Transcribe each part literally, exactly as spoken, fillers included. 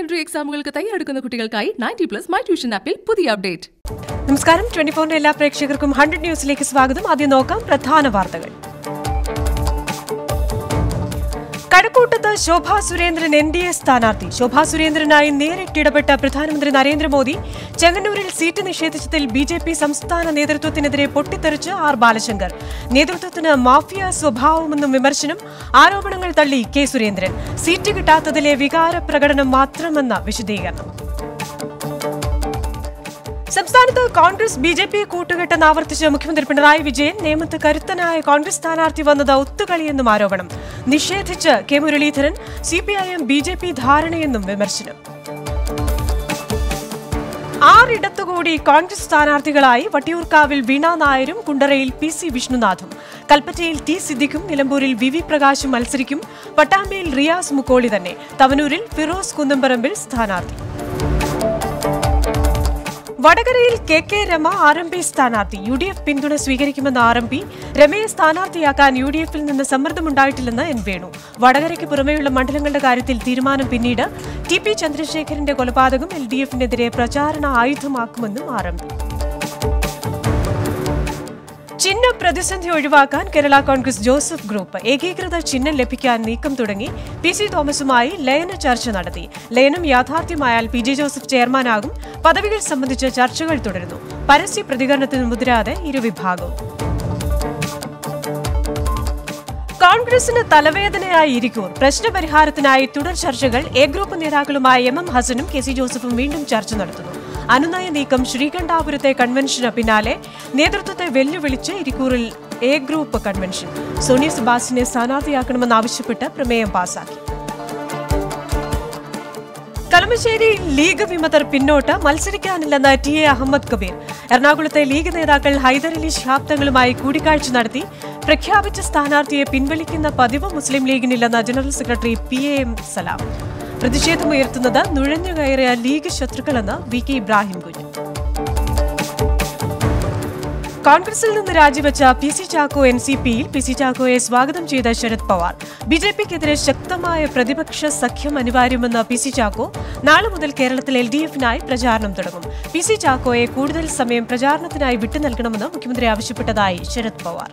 secondary examukalkku thayaredukkunna kuttikalkkayi ninety plus my tuition appil pudhiya update. Namaskaram twenty-four ella prekshakarkkum one hundred news like swagatham. Adiyam nokkam pradhana varthakal. കഴക്കൂട്ടത്ത് Shobha Surendran N D A സ്ഥാനാർത്ഥി. ശോഭാ സുരേന്ദ്രനായി നേരിട്ടിടപെട്ട പ്രധാനമന്ത്രി നരേന്ദ്രമോദി ചെങ്ങന്നൂരിൽ seat നിഷേധിച്ചതിൽ B J P സംസ്ഥാന നേതൃത്വത്തിനെതിരെ പൊട്ടിത്തെറിച്ച് ആർ ബാലശങ്കർ. നേതൃത്വത്തിന് മാഫിയ സ്വഭാവമെന്നും വിമർശനം. ആരോപണങ്ങൾ തള്ളി കെ സുരേന്ദ്രൻ. സീറ്റ് കിട്ടാത്തതിലെ വികാര പ്രകടനം മാത്രമെന്ന വിശദീകരണം. സംസ്ഥാനത്ത് കോൺഗ്രസ് ബി ജെ പി കൂട്ടുകെട്ടെന്ന് ആവർത്തിച്ച് മുഖ്യമന്ത്രി പിണറായി വിജയൻ. നേമത്ത് കരുത്തനായ കോൺഗ്രസ് സ്ഥാനാർത്ഥി വന്നത് ഒത്തുകളിയെന്നും ആരോപണം. നിഷേധിച്ച് K Muraleedharan. C P I M B J P ധാരണയെന്നും വിമർശനം. ആറിടത്തുകൂടി കോൺഗ്രസ് സ്ഥാനാർത്ഥികളായി വട്ടിയൂർക്കാവിൽ വീണ നായരും കുണ്ടറയിൽ പി സി വിഷ്ണുനാഥും. കൽപ്പറ്റയിൽ ടി സിദ്ദിഖും നിലമ്പൂരിൽ വി വി പ്രകാശും മത്സരിക്കും. പട്ടാമ്പിയിൽ റിയാസ് മുക്കോളി തന്നെ. തവനൂരിൽ ഫിറോസ് കുന്നംപറമ്പിൽ സ്ഥാനാർത്ഥി. വടകരയിൽ K K Rema R M P സ്ഥാനാർത്ഥി. യു ഡി എഫ് പിന്തുണ സ്വീകരിക്കുമെന്ന ആർ എം പി. രമയെ സ്ഥാനാർത്ഥിയാക്കാൻ യു ഡി എഫിൽ നിന്ന് സമ്മർദ്ദമുണ്ടായിട്ടില്ലെന്ന് എൻ വേണു. വടകരയ്ക്ക് പുറമെയുള്ള മണ്ഡലങ്ങളുടെ കാര്യത്തിൽ തീരുമാനം പിന്നീട്. ടി പി ചന്ദ്രശേഖരന്റെ കൊലപാതകം എൽ ഡി എഫിനെതിരെ പ്രചാരണ ആയുധമാക്കുമെന്നും ആർ എം പി. ചിഹ്ന പ്രതിസന്ധി ഒഴിവാക്കാൻ കേരള കോൺഗ്രസ് ജോസഫ് ഗ്രൂപ്പ് ഏകീകൃത ചിഹ്നം ലഭിക്കാൻ നീക്കം തുടങ്ങി. പി സി തോമസുമായി ലയന ചർച്ച നടത്തി. ലയനം യാഥാർത്ഥ്യമായാൽ പി ജെ ജോസഫ് ചെയർമാനാകും. പദവികൾ സംബന്ധിച്ച ചർച്ചകൾ തുടരുന്നു. പരസ്യ പ്രതികരണത്തിന് മുതിരാതെ ഇരുവിഭാഗവും. കോൺഗ്രസിന് തലവേദനയായി ഇരിക്കൂർ. പ്രശ്നപരിഹാരത്തിനായി തുടർ ചർച്ചകൾ. എ ഗ്രൂപ്പ് നേതാക്കളുമായി എം എം ഹസനും കെ സി ജോസഫും വീണ്ടും ചർച്ച നടത്തുന്നു. അനുനയ നീക്കം ശ്രീകണ്ഠാപുരത്തെ കൺവെൻഷന് പിന്നാലെ. നേതൃത്വത്തെ വെല്ലുവിളിച്ച് ഇരിക്കൂറിൽ എ ഗ്രൂപ്പ് കൺവെൻഷൻ. സോണി സുബാസിനെ സ്ഥാനാർത്ഥിയാക്കണമെന്നാവശ്യപ്പെട്ട് പ്രമേയം പാസാക്കി. കളമശ്ശേരി ലീഗ് വിമതർ പിന്നോട്ട്. മത്സരിക്കാനില്ലെന്ന് ടി എ അഹമ്മദ് കബീർ. എറണാകുളത്തെ ലീഗ് നേതാക്കൾ ഹൈദരലി ശിഹാബ് തങ്ങളുമായി കൂടിക്കാഴ്ച നടത്തി. പ്രഖ്യാപിച്ച സ്ഥാനാർത്ഥിയെ പിൻവലിക്കുന്ന പതിവ് മുസ്ലിം ലീഗിനില്ലെന്ന് general secretary P A M Salam. പ്രതിഷേധമുയർത്തുന്നത് നുഴഞ്ഞുകയറിയ ലീഗ് ശത്രുക്കളെന്ന് വി കെ ഇബ്രാഹിം കുഞ്ഞ്. കോൺഗ്രസിൽ നിന്ന് രാജിവെച്ച P C Chacko N C പിയിൽ. പി സി ചാക്കോയെ സ്വാഗതം ചെയ്ത ശരത് പവാർ. ബി ജെ പിക്കെതിരെ ശക്തമായ പ്രതിപക്ഷ സഖ്യം അനിവാര്യമെന്ന് പി സി ചാക്കോ. നാളെ മുതൽ കേരളത്തിൽ എൽ ഡി എഫിനായി പ്രചാരണം തുടങ്ങും. പി സി ചാക്കോയെ കൂടുതൽ സമയം പ്രചാരണത്തിനായി വിട്ടു നൽകണമെന്ന് മുഖ്യമന്ത്രി ആവശ്യപ്പെട്ടതായി ശരത് പവാർ.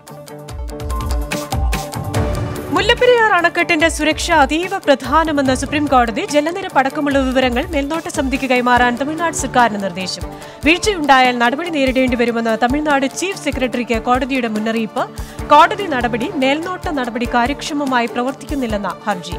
മുല്ലപ്പെരിയാർ അണക്കെട്ടിന്റെ സുരക്ഷ അതീവ പ്രധാനമെന്ന് സുപ്രീംകോടതി. ജലനിരപ്പ് അടക്കമുള്ള വിവരങ്ങൾ മേൽനോട്ട സമിതിക്ക് കൈമാറാൻ തമിഴ്നാട് സർക്കാരിന് നിർദ്ദേശം. വീഴ്ചയുണ്ടായാൽ നടപടി നേരിടേണ്ടി വരുമെന്ന് തമിഴ്നാട് ചീഫ് സെക്രട്ടറിക്ക് കോടതിയുടെ മുന്നറിയിപ്പ്. കോടതി നടപടി മേൽനോട്ട നടപടി കാര്യക്ഷമമായി പ്രവർത്തിക്കുന്നില്ലെന്ന ഹർജി.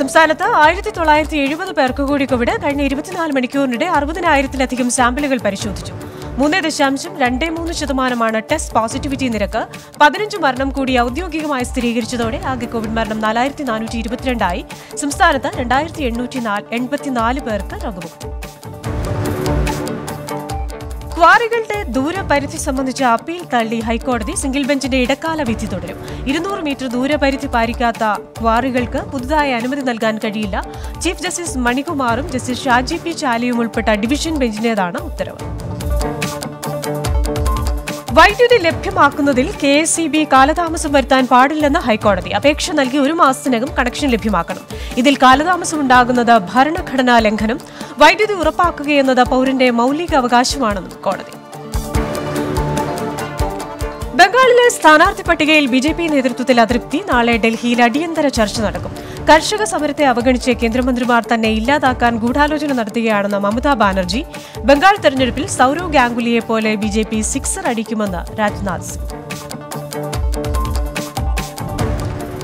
സംസ്ഥാനത്ത് ആയിരത്തി തൊള്ളായിരത്തി എഴുപത് പേർക്ക് കൂടി കോവിഡ്. കഴിഞ്ഞ ഇരുപത്തിനാല് മണിക്കൂറിനിടെ അറുപതിനായിരത്തിലധികം സാമ്പിളുകൾ പരിശോധിച്ചു. മൂന്ന് ദശാംശം രണ്ട് മൂന്ന് ശതമാനമാണ് ടെസ്റ്റ് പോസിറ്റിവിറ്റി നിരക്ക്. പതിനഞ്ച് മരണം കൂടി ഔദ്യോഗികമായി സ്ഥിരീകരിച്ചതോടെ ആകെ കോവിഡ് മരണം നാലായിരത്തി നാനൂറ്റി ഇരുപത്തിരണ്ടായി. സംസ്ഥാനത്ത് രണ്ടായിരത്തി എണ്ണൂറ്റി എൺപത്തിനാല് പേർക്ക് രോഗമുക്തി. ക്വാറികളുടെ ദൂരപരിധി സംബന്ധിച്ച അപ്പീൽ തള്ളി ഹൈക്കോടതി. സിംഗിൾ ബെഞ്ചിന്റെ ഇടക്കാല വിധി തുടരും. ഇരുന്നൂറ് മീറ്റർ ദൂരപരിധി പാലിക്കാത്ത ക്വാറികൾക്ക് പുതുതായി അനുമതി നൽകാൻ കഴിയില്ല. ചീഫ് ജസ്റ്റിസ് മണികുമാറും ജസ്റ്റിസ് ഷാജി പി ചാലിയും ഉൾപ്പെട്ട ഡിവിഷൻ ബെഞ്ചിന്റേതാണ് ഉത്തരവ്. വൈദ്യുതി ലഭ്യമാക്കുന്നതിൽ കെ എസ് ഇ ബി കാലതാമസം വരുത്താൻ പാടില്ലെന്ന് ഹൈക്കോടതി. അപേക്ഷ നൽകി ഒരു മാസത്തിനകം കണക്ഷൻ ലഭ്യമാക്കണം. ഇതിൽ കാലതാമസം ഉണ്ടാകുന്നത് ഭരണഘടനാ ലംഘനം. വൈദ്യുതി ഉറപ്പാക്കുകയെന്നത് പൗരന്റെ മൗലിക അവകാശമാണെന്നും കോടതി. ബംഗാളിലെ സ്ഥാനാർത്ഥി പട്ടികയിൽ ബി ജെ പി നേതൃത്വത്തിൽ അതൃപ്തി. നാളെ ഡൽഹിയിൽ അടിയന്തര ചർച്ച നടക്കും. കർഷക സമരത്തെ അവഗണിച്ച് കേന്ദ്രമന്ത്രിമാർ തന്നെ ഇല്ലാതാക്കാൻ ഗൂഢാലോചന നടത്തുകയാണെന്ന് മമതാ ബാനർജി. ബംഗാൾ തെരഞ്ഞെടുപ്പിൽ സൌരവ് ഗാംഗുലിയെ പോലെ ബി ജെ പി സിക്സർ അടിക്കുമെന്ന് രാജ്നാഥ് സിംഗ്.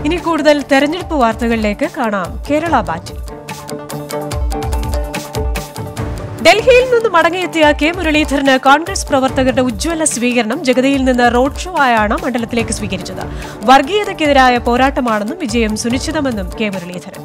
ഇനി കൂടുതൽ തെരഞ്ഞെടുപ്പ് വാർത്തകളിലേക്ക് കാണാം കേരള ബാറ്റിൽ. ഡൽഹിയിൽ നിന്ന് മടങ്ങിയെത്തിയ കെ മുരളീധരന് കോൺഗ്രസ് പ്രവർത്തകരുടെ ഉജ്ജ്വല സ്വീകരണം. ജഗതിയിൽ നിന്ന് റോഡ് ഷോ ആയാണ് മണ്ഡലത്തിലേക്ക് സ്വീകരിച്ചത്. വർഗീയതയ്ക്കെതിരായ പോരാട്ടമാണെന്നും വിജയം സുനിശ്ചിതമെന്നും കെ മുരളീധരൻ.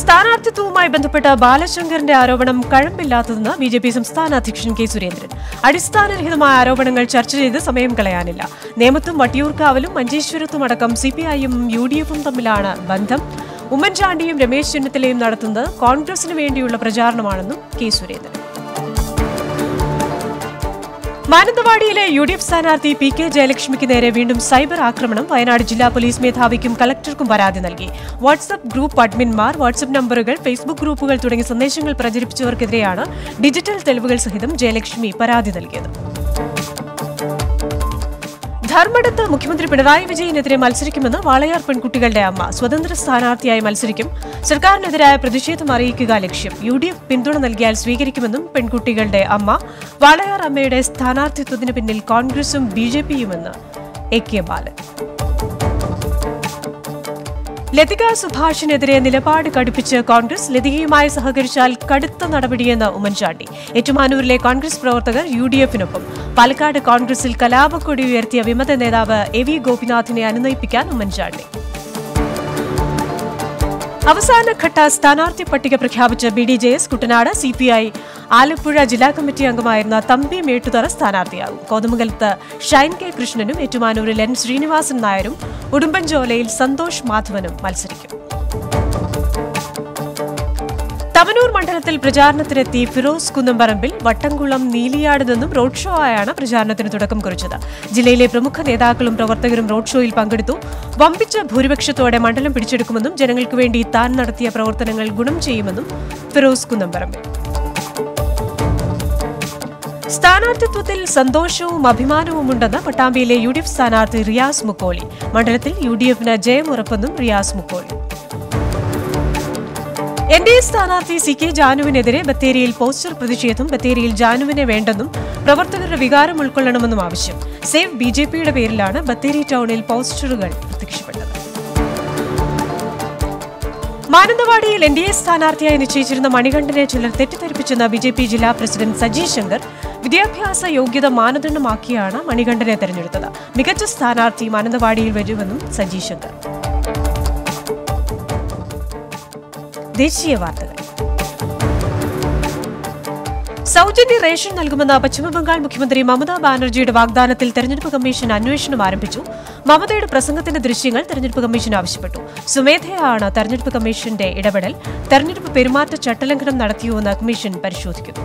സ്ഥാനാർത്ഥിത്വവുമായി ബന്ധപ്പെട്ട ബാലശങ്കറിന്റെ ആരോപണം കഴമ്പില്ലാത്തതെന്ന് ബി ജെ പി സംസ്ഥാന അധ്യക്ഷൻ കെ സുരേന്ദ്രൻ. അടിസ്ഥാനരഹിതമായ ആരോപണങ്ങൾ ചർച്ച ചെയ്ത് സമയം കളയാനില്ല. നേമത്തും വട്ടിയൂർക്കാവിലും മഞ്ചേശ്വരത്തുമടക്കം സി പി ഐയും യു ഡി എഫും തമ്മിലാണ് ബന്ധം. ഉമ്മൻചാണ്ടിയും രമേശ് ചെന്നിത്തലയും നടത്തുന്നത് കോൺഗ്രസിന് വേണ്ടിയുള്ള പ്രചാരണമാണെന്നും കെ സുരേന്ദ്രൻ. മാനന്തവാടിയിലെ യു ഡി എഫ് സ്ഥാനാർത്ഥി പി കെ ജയലക്ഷ്മിക്ക് നേരെ വീണ്ടും സൈബർ ആക്രമണം വയനാട് ജില്ലാ പോലീസ് മേധാവിക്കും കളക്ടർക്കും പരാതി നൽകി. വാട്സ്ആപ്പ് ഗ്രൂപ്പ് അഡ്മിൻമാർ, വാട്സ്ആപ്പ് നമ്പറുകൾ, ഫേസ്ബുക്ക് ഗ്രൂപ്പുകൾ തുടങ്ങിയ സന്ദേശങ്ങൾ പ്രചരിപ്പിച്ചവർക്കെതിരെയാണ് ഡിജിറ്റൽ തെളിവുകൾ സഹിതം ജയലക്ഷ്മി പരാതി നൽകിയത്. ധർമ്മടത്ത് മുഖ്യമന്ത്രി പിണറായി വിജയനെതിരെ മത്സരിക്കുമെന്ന് വാളയാർ പെൺകുട്ടികളുടെ അമ്മ. സ്വതന്ത്ര സ്ഥാനാർത്ഥിയായി മത്സരിക്കും, സർക്കാരിനെതിരായ പ്രതിഷേധം അറിയിക്കുക ലക്ഷ്യം. യു ഡി എഫ് പിന്തുണ നൽകിയാൽ സ്വീകരിക്കുമെന്നും പെൺകുട്ടികളുടെ അമ്മ. വാളയാർ അമ്മയുടെ സ്ഥാനാർത്ഥിത്വത്തിന് പിന്നിൽ കോൺഗ്രസും ബി ജെ പിയുമെന്ന് എ കെ ബാലൻ. ലതിക സുഭാഷിനെതിരെ നിലപാട് കടുപ്പിച്ച് കോൺഗ്രസ്. ലതികയുമായി സഹകരിച്ചാൽ കടുത്ത നടപടിയെന്ന് ഉമ്മൻചാണ്ടി. ഏറ്റുമാനൂരിലെ കോൺഗ്രസ് പ്രവർത്തകർ യു ഡി എഫിനൊപ്പം. പാലക്കാട് കോൺഗ്രസിൽ കലാപക്കൊടി ഉയർത്തിയ വിമത നേതാവ് എ വി ഗോപിനാഥിനെ അനുനയിപ്പിക്കാൻ ഉമ്മൻചാണ്ടി. അവസാനഘട്ട സ്ഥാനാർത്ഥി പട്ടിക പ്രഖ്യാപിച്ച B D J S. Kuttanad C P I Alappuzha ജില്ലാ കമ്മിറ്റി അംഗമായിരുന്ന തമ്പി മേട്ടുതറ സ്ഥാനാർത്ഥിയാകും. കോതമംഗലത്ത് ഷൈൻ കെ കൃഷ്ണനും ഏറ്റുമാനൂരിൽ എൻ ശ്രീനിവാസൻ നായരും ഉടുമ്പൻചോലയിൽ സന്തോഷ് മാധവനും മത്സരിക്കും. തവനൂർ മണ്ഡലത്തിൽ പ്രചാരണത്തിനെത്തി ഫിറോസ് കുന്നംപറമ്പിൽ. വട്ടംകുളം നീലിയാട് നിന്നും റോഡ് ഷോ ആയാണ് പ്രചാരണത്തിന് തുടക്കം കുറിച്ചത്. ജില്ലയിലെ പ്രമുഖ നേതാക്കളും പ്രവർത്തകരും റോഡ് ഷോയിൽ പങ്കെടുത്തു. വമ്പിച്ച ഭൂരിപക്ഷത്തോടെ മണ്ഡലം പിടിച്ചെടുക്കുമെന്നും ജനങ്ങൾക്ക് വേണ്ടി താൻ നടത്തിയ പ്രവർത്തനങ്ങൾ ഗുണം ചെയ്യുമെന്നും ഫിറോസ് കുന്നംപറമ്പിൽ. സ്ഥാനാർത്ഥിത്വത്തിൽ സന്തോഷവും അഭിമാനവുമുണ്ടെന്ന് പട്ടാമ്പിയിലെ യു ഡി എഫ് സ്ഥാനാർത്ഥി റിയാസ് മുക്കോളി. മണ്ഡലത്തിൽ യു ഡി എഫിന് ജയമുറപ്പെന്നും Riyas Mukkoli. N D A സ്ഥാനാർത്ഥി സി കെ ജാനുവിനെതിരെ ബത്തേരിയിൽ പോസ്റ്റർ പ്രതിഷേധം. ബത്തേരിയിൽ ജാനുവിനെ വേണ്ടെന്നും പ്രവർത്തകരുടെ വികാരം ഉൾക്കൊള്ളണമെന്നും ആവശ്യം. സേവ് ബി ജെ പിയുടെ പേരിലാണ് ബത്തേരി ടൗണിൽ പോസ്റ്ററുകൾ പ്രത്യക്ഷപ്പെട്ടത്. മാനന്തവാടിയിൽ എൻ ഡി എ സ്ഥാനാർത്ഥിയായി നിശ്ചയിച്ചിരുന്ന മണികണ്ഠനെ ചിലർ തെറ്റിദ്ധരിപ്പിച്ചെന്ന് ബി ജെ പി ജില്ലാ പ്രസിഡന്റ് സജി ശങ്കർ. വിദ്യാഭ്യാസ യോഗ്യത മാനദണ്ഡമാക്കിയാണ് മണികണ്ഠനെ തെരഞ്ഞെടുത്തത്. മികച്ച സ്ഥാനാർത്ഥി മാനന്തവാടിയിൽ വരുമെന്നും സജി ശങ്കർ. സൗജന്യ റേഷൻ നൽകുമെന്ന പശ്ചിമബംഗാൾ മുഖ്യമന്ത്രി മമതാ ബാനർജിയുടെ വാഗ്ദാനത്തിൽ തെരഞ്ഞെടുപ്പ് കമ്മീഷൻ അന്വേഷണം ആരംഭിച്ചു. മമതയുടെ പ്രസംഗത്തിന്റെ ദൃശ്യങ്ങൾ തെരഞ്ഞെടുപ്പ് കമ്മീഷൻ ആവശ്യപ്പെട്ടു. സ്വമേധയാണ് തെരഞ്ഞെടുപ്പ് കമ്മീഷന്റെ ഇടപെടൽ. തെരഞ്ഞെടുപ്പ് പെരുമാറ്റ ചട്ടലംഘനം നടത്തിയോയെന്ന് കമ്മീഷൻ പരിശോധിക്കുന്നു.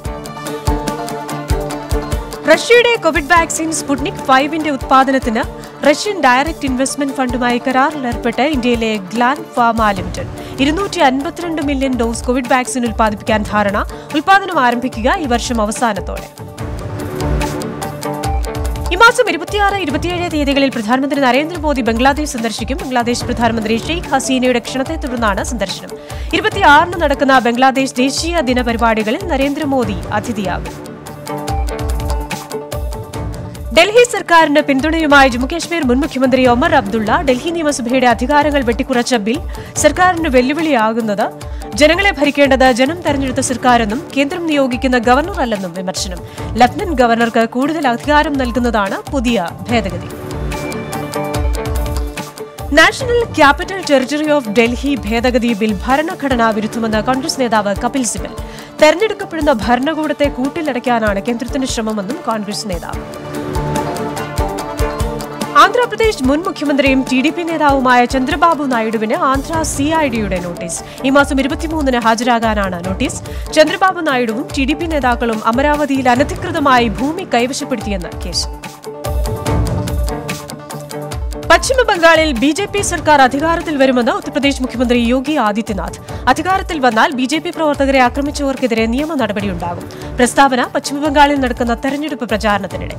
റഷ്യയുടെ കോവിഡ് വാക്സിൻ സ്പുട്നിക് ഫൈവിന്റെ ഉത്പാദനത്തിന് റഷ്യൻ ഡയറക്ട് ഇൻവെസ്റ്റ്മെന്റ് ഫണ്ടുമായി കരാറിലേർപ്പെട്ട് ഇന്ത്യയിലെ ഗ്ലാൻ ഫാർമ ലിമിറ്റഡ്. ഇരുന്നൂറ്റി അൻപത്തിരണ്ട് മില്യൺ ഡോസ് കോവിഡ് വാക്സിൻ ഉൽപ്പാദിപ്പിക്കാൻ ധാരണ. ഉൽപ്പാദനം ആരംഭിക്കുക ഈ വർഷം അവസാനത്തോടെ. ഈ മാസം ഇരുപത്തിയാറ് ഇരുപത്തിയേഴ് തീയതികളിൽ പ്രധാനമന്ത്രി നരേന്ദ്രമോദി ബംഗ്ലാദേശ് സന്ദർശിക്കും. ബംഗ്ലാദേശ് പ്രധാനമന്ത്രി ഷെയ്ഖ് ഹസീനയുടെ ക്ഷണത്തെ തുടർന്നാണ് സന്ദർശനം. ഇരുപത്തിയാറിന് നടക്കുന്ന ബംഗ്ലാദേശ് ദേശീയ ദിന പരിപാടികളിൽ നരേന്ദ്രമോദി അതിഥിയാകും. ഡൽഹി സർക്കാരിന് പിന്തുണയുമായി ജമ്മുകശ്മീർ മുൻ മുഖ്യമന്ത്രി ഒമർ അബ്ദുള്ള. ഡൽഹി നിയമസഭയുടെ അധികാരങ്ങൾ വെട്ടിക്കുറച്ച ബിൽ സർക്കാരിന് വെല്ലുവിളിയാകുന്നത്. ജനങ്ങളെ ഭരിക്കേണ്ടത് ജനം തെരഞ്ഞെടുത്ത സർക്കാരെന്നും കേന്ദ്രം നിയോഗിക്കുന്ന ഗവർണറല്ലെന്നും വിമർശനം. ലഫ്റ്റനന്റ് ഗവർണർക്ക് കൂടുതൽ അധികാരം നൽകുന്നതാണ് പുതിയ ഭേദഗതി. National capital territory of Delhi ഭേദഗതി ബിൽ ഭരണഘടനാ വിരുദ്ധമെന്ന് കോൺഗ്രസ് നേതാവ് കപിൽ സിബൽ. തെരഞ്ഞെടുക്കപ്പെടുന്ന ഭരണകൂടത്തെ കൂട്ടിലടയ്ക്കാനാണ് കേന്ദ്രത്തിന്റെ ശ്രമമെന്നും കോൺഗ്രസ് നേതാവ്. ആന്ധ്രാപ്രദേശ് മുൻ മുഖ്യമന്ത്രിയും ടി ഡി പി നേതാവുമായ ചന്ദ്രബാബു നായിഡുവിന് ആന്ധ്ര സി ഐ ഡിയുടെ നോട്ടീസ്. ഈ മാസം ഇരുപത്തിമൂന്നിന് ഹാജരാകാനാണ് നോട്ടീസ്. ചന്ദ്രബാബു നായിഡുവും ടി ഡി പി നേതാക്കളും അമരാവതിയിൽ അനധികൃതമായി ഭൂമി കൈവശപ്പെടുത്തിയെന്ന കേസ്. പശ്ചിമബംഗാളിൽ ബി ജെ പി സർക്കാർ അധികാരത്തിൽ വരുമെന്ന് ഉത്തർപ്രദേശ് മുഖ്യമന്ത്രി യോഗി ആദിത്യനാഥ്. അധികാരത്തിൽ വന്നാൽ ബി ജെ പി പ്രവർത്തകരെ ആക്രമിച്ചവർക്കെതിരെ നിയമ നടപടിയുണ്ടാകും. പ്രസ്താവന പശ്ചിമബംഗാളിൽ നടക്കുന്ന തെരഞ്ഞെടുപ്പ് പ്രചാരണത്തിനിടെ.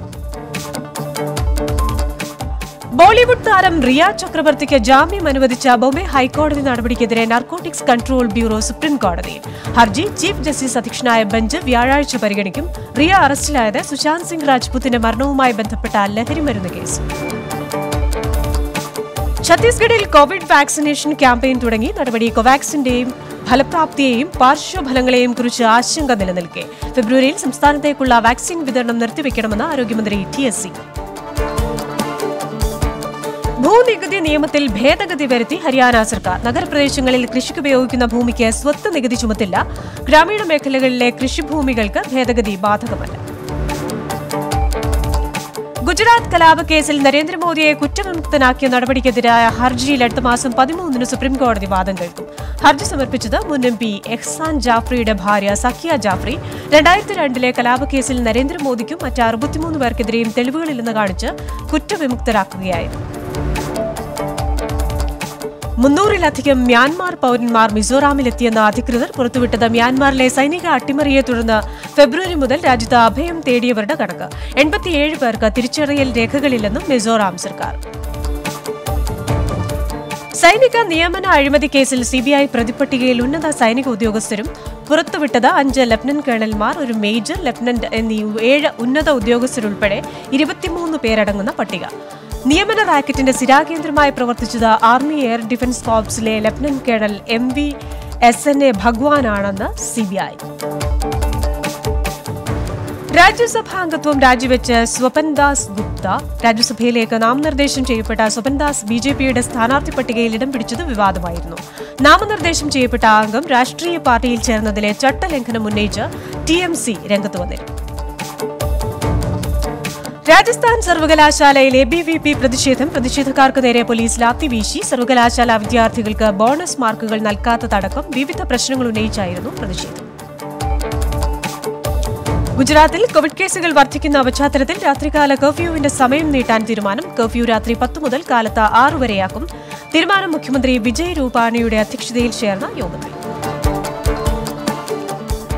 ബോളിവുഡ് താരം റിയ ചക്രവർത്തിക്ക് ജാമ്യം അനുവദിച്ച ബോംബെ ഹൈക്കോടതി നടപടിക്കെതിരെ നാർക്കോട്ടിക്സ് കൺട്രോൾ ബ്യൂറോ സുപ്രീംകോടതിയിൽ ഹർജി. ചീഫ് ജസ്റ്റിസ് അധ്യക്ഷനായ ബെഞ്ച് വ്യാഴാഴ്ച പരിഗണിക്കും. റിയ അറസ്റ്റിലായത് സുശാന്ത് സിംഗ് രാജ്പുത്തിന്റെ മരണവുമായി ബന്ധപ്പെട്ട ലഹരിമരുന്ന് കേസ്. ഛത്തീസ്ഗഡിൽ കോവിഡ് വാക്സിനേഷൻ ക്യാമ്പയിൻ തുടങ്ങി. നടപടി കോവാക്സിന്റെയും ഫലപ്രാപ്തിയെയും പാർശ്വഫലങ്ങളെയും കുറിച്ച് ആശങ്ക നിലനിൽക്കെ. ഫെബ്രുവരിയിൽ സംസ്ഥാനത്തേക്കുള്ള വാക്സിൻ വിതരണം നിർത്തിവെക്കണമെന്ന് ആരോഗ്യമന്ത്രി ടി എസ് സിംഗ്. ഭൂനികുതി നിയമത്തിൽ ഭേദഗതി വരുത്തി ഹരിയാന സർക്കാർ. നഗരപ്രദേശങ്ങളിൽ കൃഷിക്കുപയോഗിക്കുന്ന ഭൂമിക്ക് സ്വത്ത് നികുതി ചുമത്തില്ല. ഗ്രാമീണ മേഖലകളിലെ കൃഷിഭൂമികൾക്ക് ഭേദഗതി ബാധകമല്ല. ഗുജറാത്ത് കലാപ കേസിൽ നരേന്ദ്രമോദിയെ കുറ്റവിമുക്തനാക്കിയ നടപടിക്കെതിരായ ഹർജിയിൽ അടുത്ത മാസം പതിമൂന്നിന് സുപ്രീംകോടതി വാദം കേൾക്കും. ഹർജി സമർപ്പിച്ചത് മുൻ എം പി എഹ്സാൻ ജാഫ്രിയുടെ ഭാര്യ സക്കിയ ജാഫ്രി. രണ്ടായിരത്തി രണ്ടിലെ കലാപക്കേസിൽ നരേന്ദ്രമോദിക്കും മറ്റ് അറുപത്തിമൂന്ന് പേർക്കെതിരെയും തെളിവുകളില്ലെന്ന് കാണിച്ച് കുറ്റവിമുക്തരാക്കുകയായിരുന്നു. മുന്നൂറിലധികം മ്യാൻമാർ പൌരന്മാർ മിസോറാമിലെത്തിയെന്ന അധികൃതർ പുറത്തുവിട്ടത് മ്യാൻമാറിലെ സൈനിക അട്ടിമറിയെ തുടർന്ന് ഫെബ്രുവരി മുതൽ രാജ്യത്ത് അഭയം തേടിയവരുടെ കണക്ക്. എൺപത്തിയേഴ് പേർക്ക് തിരിച്ചറിയൽ രേഖകളില്ലെന്നും മിസോറാം സർക്കാർ. സൈനിക നിയമന അഴിമതി കേസിൽ സിബിഐ പ്രതിപട്ടികയിൽ ഉന്നത സൈനിക ഉദ്യോഗസ്ഥരും പുറത്തുവിട്ടത് അഞ്ച് ലഫ്റ്റനന്റ് കേണൽമാർ, ഒരു മേജർ ലഫ്റ്റനന്റ് എന്നീ ഏഴ് ഉന്നത ഉദ്യോഗസ്ഥരുൾപ്പെടെ ഇരുപത്തിമൂന്ന് പേരടങ്ങുന്ന പട്ടിക. നിയമന റാക്കറ്റിന്റെ സിരാകേന്ദ്രമായി പ്രവർത്തിച്ചത് ആർമി എയർ ഡിഫൻസ് കോർപ്സിലെ lieutenant colonel M V S N A ഭഗ്വാനാണെന്ന് സിബിഐ. രാജ്യസഭാംഗത്വം രാജിവെച്ച് സ്വപൻദാസ് ഗുപ്ത. രാജ്യസഭയിലേക്ക് നാമനിർദ്ദേശം ചെയ്യപ്പെട്ട സ്വപൻദാസ് ബി ജെ പിയുടെ സ്ഥാനാർത്ഥി പട്ടികയിൽ ഇടം പിടിച്ചത് വിവാദമായിരുന്നു. നാമനിർദ്ദേശം ചെയ്യപ്പെട്ട അംഗം രാഷ്ട്രീയ പാർട്ടിയിൽ ചേർന്നതിലെ ചട്ടലംഘനം ഉന്നയിച്ച് ടി എം സി രംഗത്ത് വന്നിരുന്നു. രാജസ്ഥാൻ സർവകലാശാലയിൽ എ ബി വി പി പ്രതിഷേധം. പ്രതിഷേധക്കാർക്ക് നേരെ പോലീസ് ലാത്തി വീശി. സർവകലാശാല വിദ്യാർത്ഥികൾക്ക് ബോണസ് മാർക്കുകൾ നൽകാത്തതടക്കം വിവിധ പ്രശ്നങ്ങൾ ഉന്നയിച്ചായിരുന്നു പ്രതിഷേധം. ഗുജറാത്തിൽ കോവിഡ് കേസുകൾ വർദ്ധിക്കുന്ന പശ്ചാത്തലത്തിൽ രാത്രികാല കർഫ്യൂവിന്റെ സമയം നീട്ടാൻ തീരുമാനം. കർഫ്യൂ രാത്രി പത്ത് മുതൽ കാലത്ത് ആറു വരെയാക്കും. തീരുമാനം മുഖ്യമന്ത്രി വിജയ് രൂപാണിയുടെ അധ്യക്ഷതയിൽ ചേർന്ന യോഗത്തിൽ.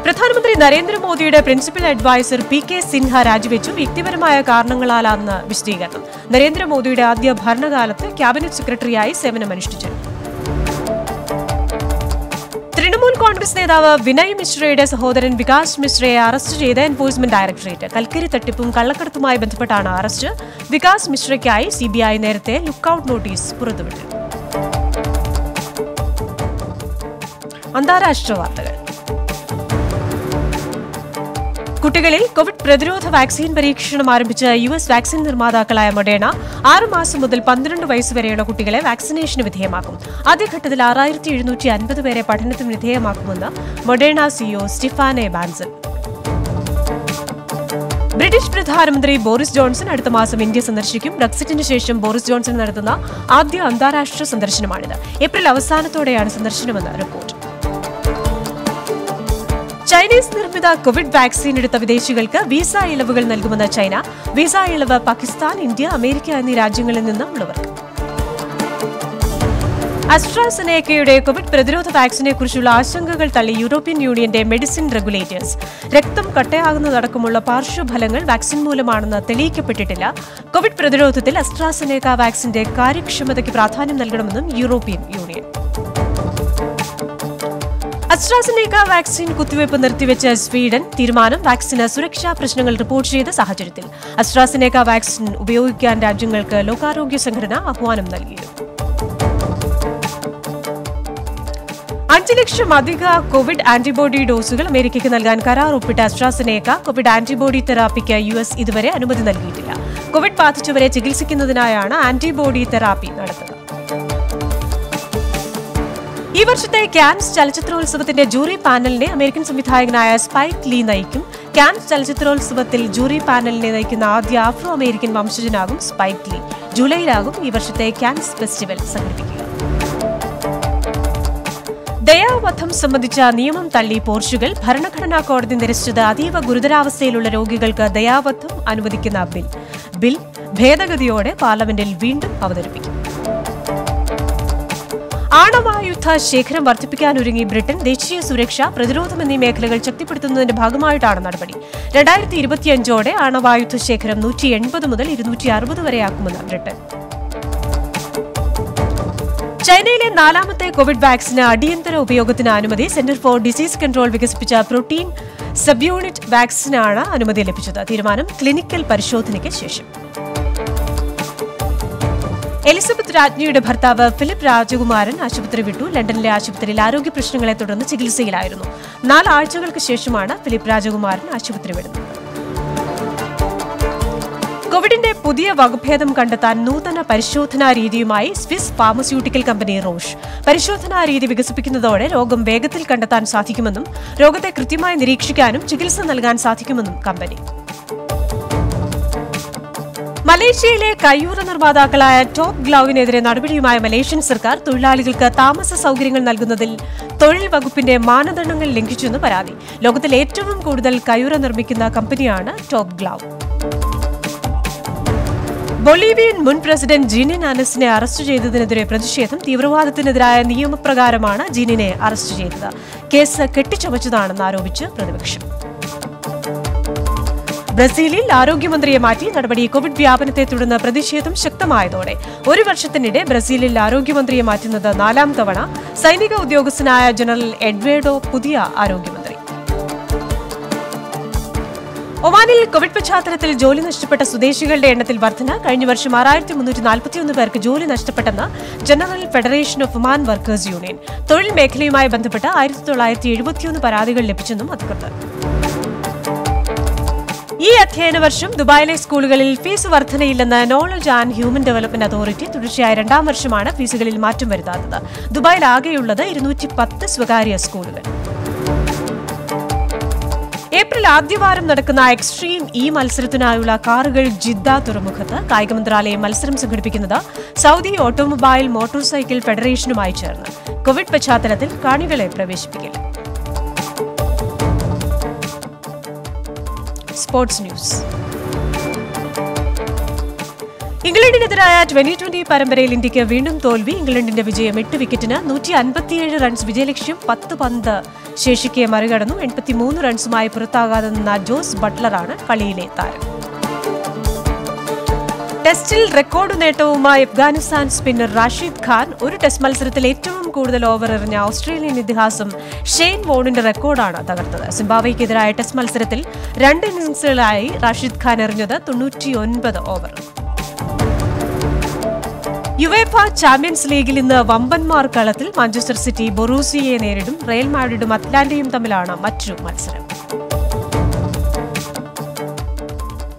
പ്രധാനമന്ത്രി നരേന്ദ്രമോദിയുടെ principal adviser P K Sinha രാജിവെച്ചു. വ്യക്തിപരമായ കാരണങ്ങളാലാണെന്ന് വിശദീകരണം. നരേന്ദ്രമോദിയുടെ ആദ്യ ഭരണകാലത്ത് ക്യാബിനറ്റ് സെക്രട്ടറിയായി സേവനമനുഷ്ഠിച്ചു. തൃണമൂൽ കോൺഗ്രസ് നേതാവ് വിനയ് മിശ്രയുടെ സഹോദരൻ വികാസ് മിശ്രയെ അറസ്റ്റ് ചെയ്ത എൻഫോഴ്സ്മെന്റ് ഡയറക്ടറേറ്റ്. കൽക്കരി തട്ടിപ്പും കള്ളക്കടത്തുമായി ബന്ധപ്പെട്ടാണ് അറസ്റ്റ്. വികാസ് മിശ്രയ്ക്കായി സിബിഐ നേരത്തെ ലുക്കൌട്ട് നോട്ടീസ് പുറത്തുവിട്ടു. അന്താരാഷ്ട്ര വാർത്തകൾ. കുട്ടികളിൽ കോവിഡ് പ്രതിരോധ വാക്സിൻ പരീക്ഷണം ആരംഭിച്ച യു എസ് വാക്സിൻ നിർമ്മാതാക്കളായ മൊഡേണ ആറ് മാസം മുതൽ പന്ത്രണ്ട് വയസ്സുവരെയുള്ള കുട്ടികളെ വാക്സിനേഷന് വിധേയമാക്കും. ആദ്യഘട്ടത്തിൽ ആറായിരത്തി എഴുന്നൂറ്റി അൻപത് പേരെ പഠനത്തിന് വിധേയമാക്കുമെന്ന് Moderna CEO Stephane Bancel. British പ്രധാനമന്ത്രി ബോറിസ് ജോൺസൺ അടുത്ത മാസം ഇന്ത്യ സന്ദർശിക്കും. ബ്രക്സിറ്റിന് ശേഷം ബോറിസ് ജോൺസൺ നടത്തുന്ന ആദ്യ അന്താരാഷ്ട്ര സന്ദർശനമാണിത്. ഏപ്രിൽ അവസാനത്തോടെയാണ് സന്ദർശനമെന്ന് റിപ്പോർട്ട്. ചൈനീസ് നിർമ്മിത കോവിഡ് വാക്സിൻ എടുത്ത വിദേശികൾക്ക് വിസ ഇളവുകൾ നൽകുമെന്ന് ചൈന. വിസ ഇളവ് പാകിസ്ഥാൻ, ഇന്ത്യ, അമേരിക്ക എന്നീ രാജ്യങ്ങളിൽ നിന്നുള്ളവർക്ക്. അസ്ട്രാസെനേക്കയുടെ കോവിഡ് പ്രതിരോധ വാക്സിനെക്കുറിച്ചുള്ള ആശങ്കകൾ തള്ളി യൂറോപ്യൻ യൂണിയന്റെ മെഡിസിൻ റെഗുലേറ്റേഴ്സ്. രക്തം കട്ടയാകുന്നതടക്കമുള്ള പാർശ്വഫലങ്ങൾ വാക്സിൻ മൂലമാണെന്ന് തെളിയിക്കപ്പെട്ടിട്ടില്ല. കോവിഡ് പ്രതിരോധത്തിൽ അസ്ട്രാസെനേക്ക വാക്സിന്റെ കാര്യക്ഷമതയ്ക്ക് പ്രാധാന്യം നൽകണമെന്നും യൂറോപ്യൻ യൂണിയൻ. അസ്ട്രാസെനേക്ക വാക്സിൻ കുത്തിവയ്പ് നിർത്തിവെച്ച സ്വീഡൻ. തീരുമാനം വാക്സിന് സുരക്ഷാ പ്രശ്നങ്ങൾ റിപ്പോർട്ട് ചെയ്ത സാഹചര്യത്തിൽ. അസ്ട്രാസെനേക്ക വാക്സിൻ ഉപയോഗിക്കാൻ രാജ്യങ്ങൾക്ക് ലോകാരോഗ്യ സംഘടന ആഹ്വാനം നൽകി. അഞ്ച് ലക്ഷം അധിക കോവിഡ് ആന്റിബോഡി ഡോസുകൾ അമേരിക്കയ്ക്ക് നൽകാൻ കരാർ ഒപ്പിട്ട അസ്ട്രാസെനേക്ക കോവിഡ് ആന്റിബോഡി തെറാപ്പിക്ക് യു എസ് ഇതുവരെ അനുമതി നൽകിയിട്ടില്ല. കോവിഡ് ബാധിച്ചവരെ ചികിത്സിക്കുന്നതിനായാണ് ആന്റിബോഡി തെറാപ്പി നടത്തുന്നത്. ഈ വർഷത്തെ കാൻസ് ചലച്ചിത്രോത്സവത്തിന്റെ ജൂറി പാനലിനെ അമേരിക്കൻ സംവിധായകനായ സ്പൈക്ക് ലീ നയിക്കും. കാൻസ് ചലച്ചിത്രോത്സവത്തിൽ ജൂറി പാനലിനെ നയിക്കുന്ന ആദ്യ ആഫ്രോ അമേരിക്കൻ വംശജനാകും സ്പൈക്ക് ലീ. ജൂലൈയിലാകും ഈ വർഷത്തെ കാൻസ് ഫെസ്റ്റിവൽ സംഘടിപ്പിക്കുക. ദയാവധം സംബന്ധിച്ച നിയമം തള്ളി പോർച്ചുഗൽ. ഭരണഘടനാ കോടതി നിരസിച്ചത് അതീവ ഗുരുതരാവസ്ഥയിലുള്ള രോഗികൾക്ക് ദയാവധം അനുവദിക്കുന്ന ബിൽ. ബിൽ ഭേദഗതിയോടെ പാർലമെന്റിൽ വീണ്ടും അവതരിപ്പിക്കും. ആണവായുധ ശേഖരം വർദ്ധിപ്പിക്കാനൊരുങ്ങി ബ്രിട്ടൻ. ദേശീയ സുരക്ഷ, പ്രതിരോധം എന്നീ മേഖലകൾ ശക്തിപ്പെടുത്തുന്നതിന്റെ ഭാഗമായിട്ടാണ് നടപടി. രണ്ടായിരത്തി ഇരുപത്തിയഞ്ചോടെ ആണവായുധ ശേഖരം നൂറ്റി എൺപത് മുതൽ ഇരുന്നൂറ്റി അറുപത് വരെയാക്കുമെന്ന് ബ്രിട്ടൻ. ചൈനയിലെ നാലാമത്തെ കോവിഡ് വാക്സിന് അടിയന്തര ഉപയോഗത്തിന് അനുമതി. സെന്റർ ഫോർ ഡിസീസ് കൺട്രോൾ വികസിപ്പിച്ച പ്രോട്ടീൻ സബ്യൂണിറ്റ് വാക്സിനാണ് അനുമതി ലഭിച്ചത്. തീരുമാനം ക്ലിനിക്കൽ പരിശോധനയ്ക്ക് ശേഷം. എലിസബത്ത് രാജ്ഞിയുടെ ഭർത്താവ് ഫിലിപ്പ് രാജകുമാരൻ ആശുപത്രി വിട്ടു. ലണ്ടനിലെ ആശുപത്രിയിൽ ആരോഗ്യ പ്രശ്നങ്ങളെ തുടർന്ന് ചികിത്സയിലായിരുന്നു. നാലാഴ്ചകൾക്ക് ശേഷമാണ് ഫിലിപ്പ് രാജകുമാരൻ ആശുപത്രി വിടുന്നത്. കോവിഡിന്റെ പുതിയ വകഭേദം കണ്ടെത്താൻ നൂതന പരിശോധനാ രീതിയുമായി സ്വിസ് ഫാർമസ്യൂട്ടിക്കൽ കമ്പനി റോഷ്. പരിശോധനാ രീതി വികസിപ്പിക്കുന്നതോടെ രോഗം വേഗത്തിൽ കണ്ടെത്താൻ സാധിക്കുമെന്നും രോഗത്തെ കൃത്യമായി നിരീക്ഷിക്കാനും ചികിത്സ നൽകാൻ സാധിക്കുമെന്നും കമ്പനി. മലേഷ്യയിലെ കയ്യൂറ നിർമ്മാതാക്കളായ ടോപ്പ് ഗ്ലൗവിനെതിരെ നടപടിയുമായി മലേഷ്യൻ സർക്കാർ തൊഴിലാളികൾക്ക് താമസ സൗകര്യങ്ങൾ നൽകുന്നതിൽ തൊഴിൽ വകുപ്പിന്റെ മാനദണ്ഡങ്ങൾ ലംഘിച്ചെന്ന് പരാതി. ലോകത്തിൽ ഏറ്റവും കൂടുതൽ കയ്യൂറ നിർമ്മിക്കുന്ന കമ്പനിയാണ് ടോപ്പ് ഗ്ലൗ. ബൊളീവിയൻ മുൻ പ്രസിഡന്റ് ജീനിൻ ആനസിനെ അറസ്റ്റ് ചെയ്തതിനെതിരെ പ്രതിഷേധം. തീവ്രവാദത്തിനെതിരായ നിയമപ്രകാരമാണ് ജീനിനെ അറസ്റ്റ് ചെയ്തത്. കേസ് കെട്ടിച്ചമച്ചതാണെന്ന് ആരോപിച്ച് പ്രതിപക്ഷം. ബ്രസീലിൽ ആരോഗ്യമന്ത്രിയെ മാറ്റി നടപടി. കോവിഡ് വ്യാപനത്തെ തുടർന്ന് പ്രതിഷേധം ശക്തമായതോടെ ഒരു വർഷത്തിനിടെ ബ്രസീലിൽ ആരോഗ്യമന്ത്രിയെ മാറ്റുന്നത് നാലാം തവണ. സൈനിക ഉദ്യോഗസ്ഥനായ ജനറൽ എഡ്വേർഡോ പുതിയ ആരോഗ്യമന്ത്രി. ഒമാനിൽ കോവിഡ് പശ്ചാത്തലത്തിൽ ജോലി നഷ്ടപ്പെട്ട സ്വദേശികളുടെ എണ്ണത്തിൽ വർധന. കഴിഞ്ഞ വർഷം ആറായിരത്തി മുന്നൂറ്റി നാൽപ്പത്തിയൊന്ന് പേർക്ക് ജോലി നഷ്ടപ്പെട്ടെന്ന് general federation of Oman workers union. തൊഴിൽ മേഖലയുമായി ബന്ധപ്പെട്ട് ആയിരത്തി തൊള്ളായിരത്തി എഴുപത്തിയൊന്ന് പരാതികൾ ലഭിച്ചെന്നും അധികൃതർ. ഈ അധ്യയന വർഷം ദുബായിലെ സ്കൂളുകളിൽ ഫീസ് വർധനയില്ലെന്ന് knowledge and human development authority. തുടർച്ചയായ രണ്ടാം വർഷമാണ് ഫീസുകളിൽ മാറ്റം വരുത്താത്തത്. ദുബായിൽ ആകെയുള്ളത് ഇരുന്നൂറ്റി പത്ത് സ്വകാര്യ സ്കൂളുകൾ. ഏപ്രിൽ ആദ്യവാരം നടക്കുന്ന എക്സ്ട്രീം ഇ മത്സരത്തിനായുള്ള കാറുകൾ ജിദ്ദ തുറമുഖത്ത്. കായിക മന്ത്രാലയം മത്സരം സംഘടിപ്പിക്കുന്നത് സൗദി ഓട്ടോമൊബൈൽ മോട്ടോർ സൈക്കിൾ ഫെഡറേഷനുമായി ചേർന്ന്. കോവിഡ് പശ്ചാത്തലത്തിൽ കാണികളെ പ്രവേശിപ്പിക്കില്ല. Sports news. ഇംഗ്ലണ്ടിനെതിരായ ട്വന്റി ട്വന്റി പരമ്പരയിൽ ഇന്ത്യക്ക് വീണ്ടും തോൽവി. ഇംഗ്ലണ്ടിന്റെ വിജയം എട്ട് വിക്കറ്റിന്. നൂറ്റി അൻപത്തിയേഴ് റൺസ് വിജയലക്ഷ്യം. പത്ത് പന്ത് ശേഷിക്കെ മറികടന്നു. എൺപത്തിമൂന്ന് റൺസുമായി പുറത്താകാതെ നിന്ന ജോസ് ബട്ട്ലറാണ് കളിയിലെ താരം. ടെസ്റ്റിൽ റെക്കോർഡ് നേട്ടവുമായി അഫ്ഗാനിസ്ഥാൻ സ്പിന്നർ റാഷിദ് ഖാൻ. ഒരു ടെസ്റ്റ് മത്സരത്തിൽ ഏറ്റവും കൂടുതൽ ഓവർ എറിഞ്ഞ ഓസ്ട്രേലിയൻ ഇതിഹാസം ഷെയ്ൻ വോണിന്റെ റെക്കോർഡാണ് തകർത്തത്. സിംബാബ്വെക്കെതിരായ ടെസ്റ്റ് മത്സരത്തിൽ രണ്ട് ഇന്നിംഗ്സുകളായി റാഷിദ് ഖാൻ എറിഞ്ഞത് തൊണ്ണൂറ്റിയൊൻപത് ഓവർ. യുവേഫ ചാമ്പ്യൻസ് ലീഗിൽ ഇന്ന് വമ്പന്മാർ കളത്തിൽ. മാഞ്ചസ്റ്റർ സിറ്റി ബൊറൂസിയയെ നേരിടും. റയൽ മാഡ്രിഡും അറ്റ്ലാന്റയും തമ്മിലാണ് മറ്റൊരു മത്സരം.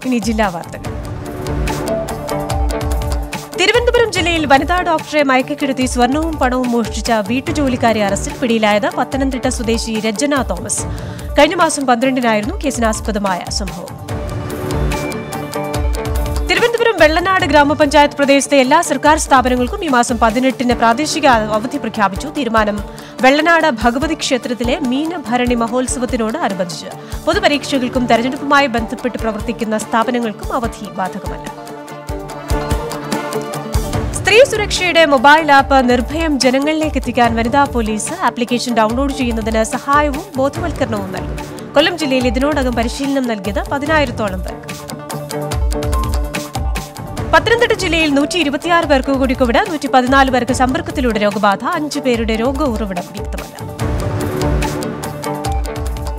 ഇനി ജില്ലാ വാർത്തകൾ. തിരുവനന്തപുരം ജില്ലയിൽ വനിതാ ഡോക്ടറെ മയക്കിക്കിടത്തി സ്വർണവും പണവും മോഷ്ടിച്ച വീട്ടുജോലിക്കാരി അറസ്റ്റിൽ. പിടിയിലായത് പത്തനംതിട്ട സ്വദേശി രഞ്ജന തോമസ്. കഴിഞ്ഞ മാസം പന്ത്രണ്ടിനായിരുന്നു കേസിനാസ്പദമായ സംഭവം. തിരുവനന്തപുരം വെള്ളനാട് ഗ്രാമപഞ്ചായത്ത് പ്രദേശത്തെ എല്ലാ സർക്കാർ സ്ഥാപനങ്ങൾക്കും ഈ മാസം പതിനെട്ടിന് പ്രാദേശിക അവധി പ്രഖ്യാപിച്ചു. തീരുമാനം വെള്ളനാട് ഭഗവതി ക്ഷേത്രത്തിലെ മീനഭരണി മഹോത്സവത്തിനോട് അനുബന്ധിച്ച്. പൊതുപരീക്ഷകൾക്കും തെരഞ്ഞെടുപ്പുമായി ബന്ധപ്പെട്ട് പ്രവർത്തിക്കുന്ന സ്ഥാപനങ്ങൾക്കും അവധി ബാധകമല്ല. സ്ത്രീ സുരക്ഷയുടെ മൊബൈൽ ആപ്പ് നിർഭയം ജനങ്ങളിലേക്ക് എത്തിക്കാൻ വനിതാ പോലീസ് ആപ്ലിക്കേഷൻ ഡൌൺലോഡ് ചെയ്യുന്നതിന് സഹായവും ബോധവൽക്കരണവും നൽകും. കൊല്ലം ജില്ലയിൽ ഇതിനോടകം പരിശീലനം നൽകിയത് പതിനായിരത്തോളം പേർക്ക്. പത്തനംതിട്ട ജില്ലയിൽ നൂറ്റി ഇരുപത്തിയാറ് പേർക്ക് കൂടി കോവിഡ്. നൂറ്റി പതിനാല് പേർക്ക് സമ്പർക്കത്തിലൂടെ രോഗബാധ. അഞ്ചു പേരുടെ രോഗ ഉറവിടം വ്യക്തമല്ല.